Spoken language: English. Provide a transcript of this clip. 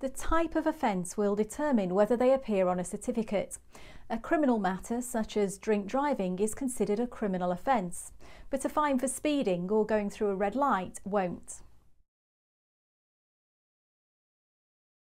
The type of offence will determine whether they appear on a certificate. A criminal matter such as drink driving is considered a criminal offence, but a fine for speeding or going through a red light won't.